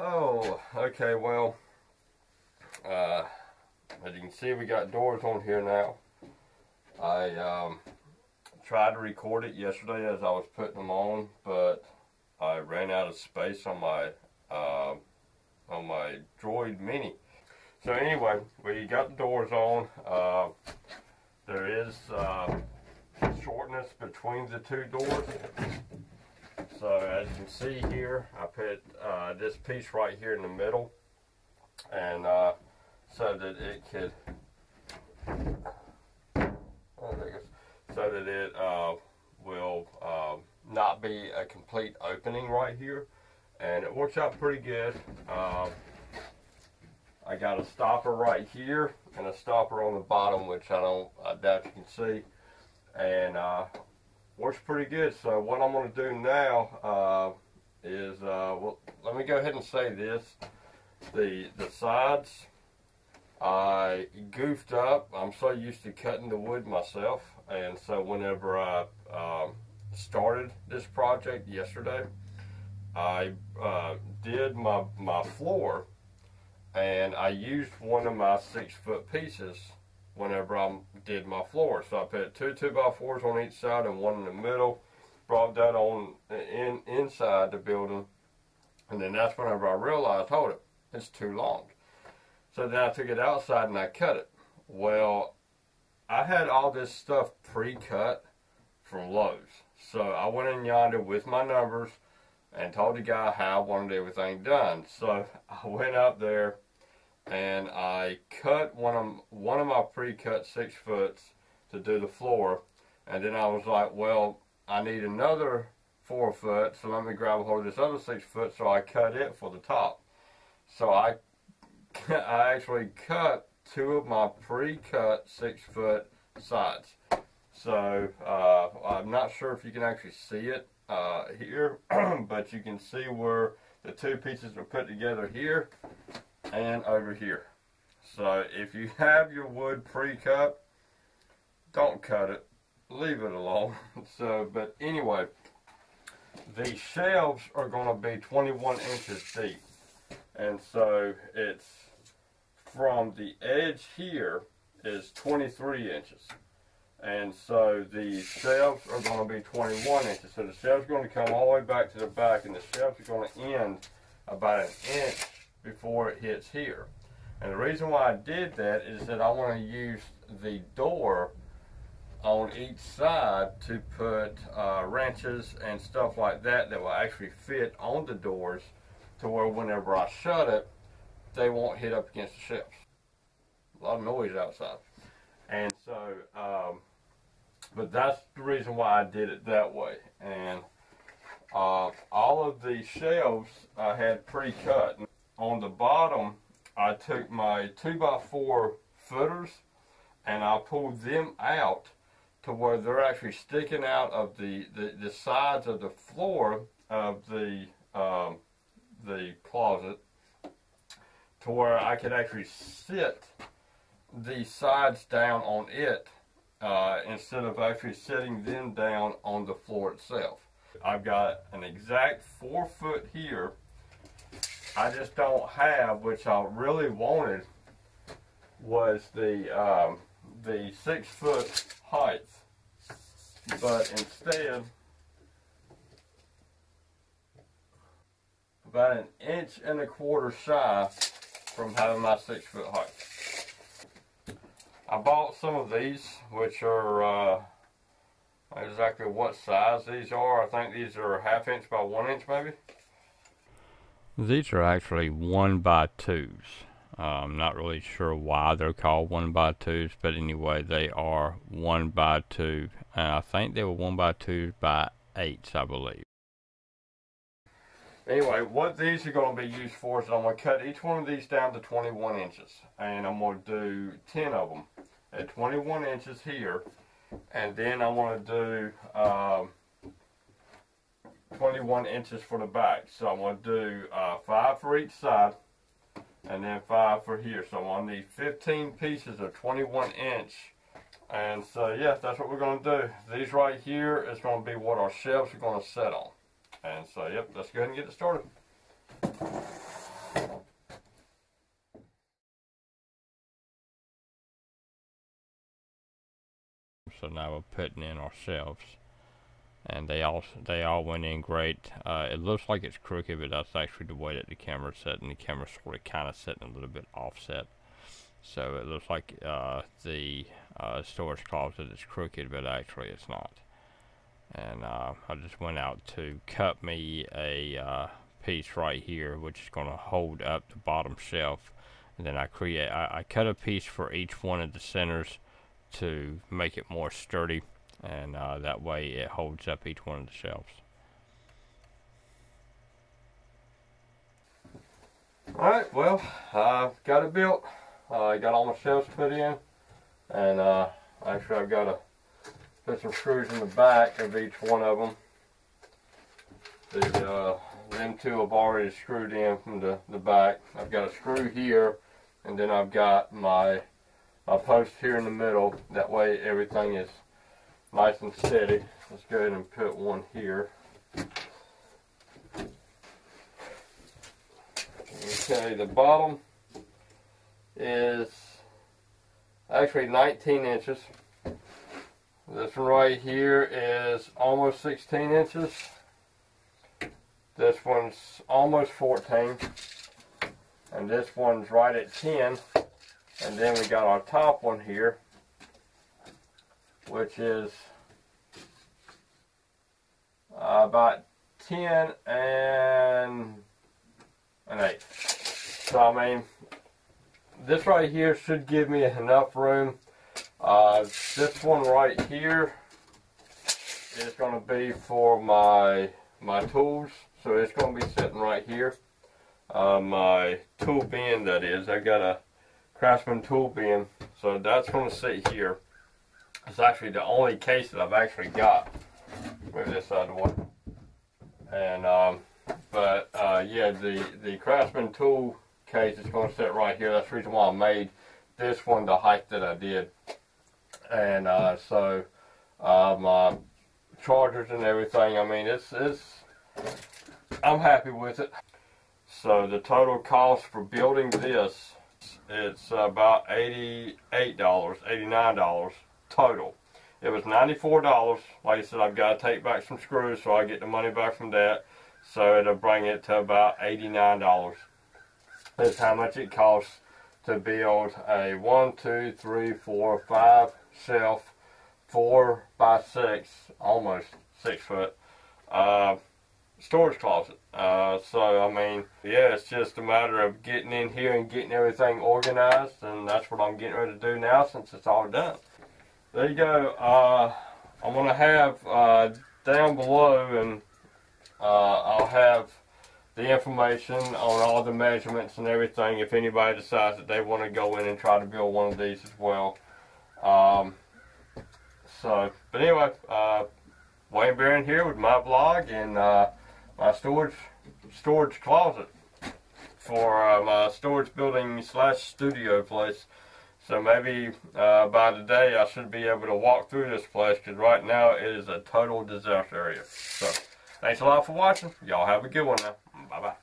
Oh, okay, well, as you can see, we got doors on here now. I tried to record it yesterday as I was putting them on, but I ran out of space on my Droid Mini. So anyway, we got the doors on. There is shortness between the two doors. So as you can see here, I put this piece right here in the middle, and so that it could, so that it will not be a complete opening right here, and it works out pretty good. I got a stopper right here and a stopper on the bottom, which I doubt you can see, and works pretty good. So what I'm going to do now is, well, let me go ahead and say this. The sides, I goofed up. I'm so used to cutting the wood myself, and so whenever I started this project yesterday, I did my floor, and I used one of my 6-foot pieces whenever I did my floor. So I put two 2x4s on each side and one in the middle, brought that on inside the building, and then that's whenever I realized, hold it, it's too long. So then I took it outside and I cut it. Well, I had all this stuff pre-cut from Lowe's. So I went in yonder with my numbers and told the guy how I wanted everything done. So I went up there and I cut one of my pre-cut 6-foots to do the floor, and then I was like, well, I need another 4-foot, so let me grab a hold of this other 6-foot, so I cut it for the top. So I actually cut two of my pre-cut 6-foot sides. So I'm not sure if you can actually see it here, but you can see where the two pieces are put together here and over here. So if you have your wood pre-cut, don't cut it, leave it alone. So, but anyway, the shelves are going to be 21 inches deep, and so it's from the edge here is 23 inches, and so the shelves are going to be 21 inches. So the shelves are going to come all the way back to the back, and the shelves are going to end about an inch before it hits here. And the reason why I did that is that I want to use the door on each side to put wrenches and stuff like that that will actually fit on the doors, to where whenever I shut it, they won't hit up against the shelves. A lot of noise outside. And so, but that's the reason why I did it that way. And all of the shelves I had pre-cut. On the bottom, I took my 2x4 footers and I pulled them out to where they're actually sticking out of the sides of the floor of the closet, to where I could actually sit the sides down on it instead of actually sitting them down on the floor itself. I've got an exact 4-foot here. I just don't have, which I really wanted, was the 6-foot height, but instead, about an 1.25 inches shy from having my 6-foot height. I bought some of these, which are not exactly what size these are. I think these are 1/2 inch by 1 inch, maybe. These are actually 1x2s. I'm not really sure why they're called 1x2s, but anyway, they are 1x2, and I think they were 1x2 by 8s, I believe. Anyway, what these are going to be used for is I'm going to cut each one of these down to 21 inches, and I'm going to do 10 of them at 21 inches here, and then I want to do 21 inches for the back. So I'm going to do 5 for each side, and then 5 for here. So I'm going to need 15 pieces of 21 inch. And so yeah, that's what we're going to do. These right here is going to be what our shelves are going to sit on. And so yep, let's go ahead and get it started. and I were putting in ourselves, and they all went in great. It looks like it's crooked, but that's actually the way that the camera's set, and the camera's sort of kind of sitting a little bit offset. So it looks like the storage closet is crooked, but actually it's not. And I just went out to cut me a piece right here, which is going to hold up the bottom shelf. And then I cut a piece for each one of the centers to make it more sturdy, and that way it holds up each one of the shelves. Alright, well, I've got it built. I got all my shelves put in, and actually I've got to put some screws in the back of each one of them. Them two have already screwed in from the back. I've got a screw here, and then I've got my post here in the middle. That way everything is nice and steady. Let's go ahead and put one here. Okay, the bottom is actually 19 inches. This one right here is almost 16 inches. This one's almost 14, and this one's right at 10, and then we got our top one here, which is about 10 and an 8. So I mean, this right here should give me enough room. This one right here is going to be for my tools. So it's going to be sitting right here. My tool bin, that is. I've got a Craftsman tool bin. So that's going to sit here. It's actually the only case that I've actually got. Move this side of the way. And, yeah, the Craftsman tool case is going to sit right here. That's the reason why I made this one the height that I did. And, my chargers and everything, I mean, I'm happy with it. So the total cost for building this, it's about $88, $89 total. It was $94. Like I said, I've got to take back some screws, so I get the money back from that. So it'll bring it to about $89. That's how much it costs to build a 1, 2, 3, 4, 5 shelf, 4 by 6, almost 6 foot. Storage closet. So I mean, yeah, it's just a matter of getting in here and getting everything organized, and that's what I'm getting ready to do now since it's all done. There you go. I'm gonna have down below, and I'll have the information on all the measurements and everything if anybody decides that they want to go in and try to build one of these as well. But anyway, Wayne Barron here with my vlog and my storage closet for my storage building / studio place. So maybe by today I should be able to walk through this place, because right now it is a total disaster area. So thanks a lot for watching. Y'all have a good one now. Bye-bye.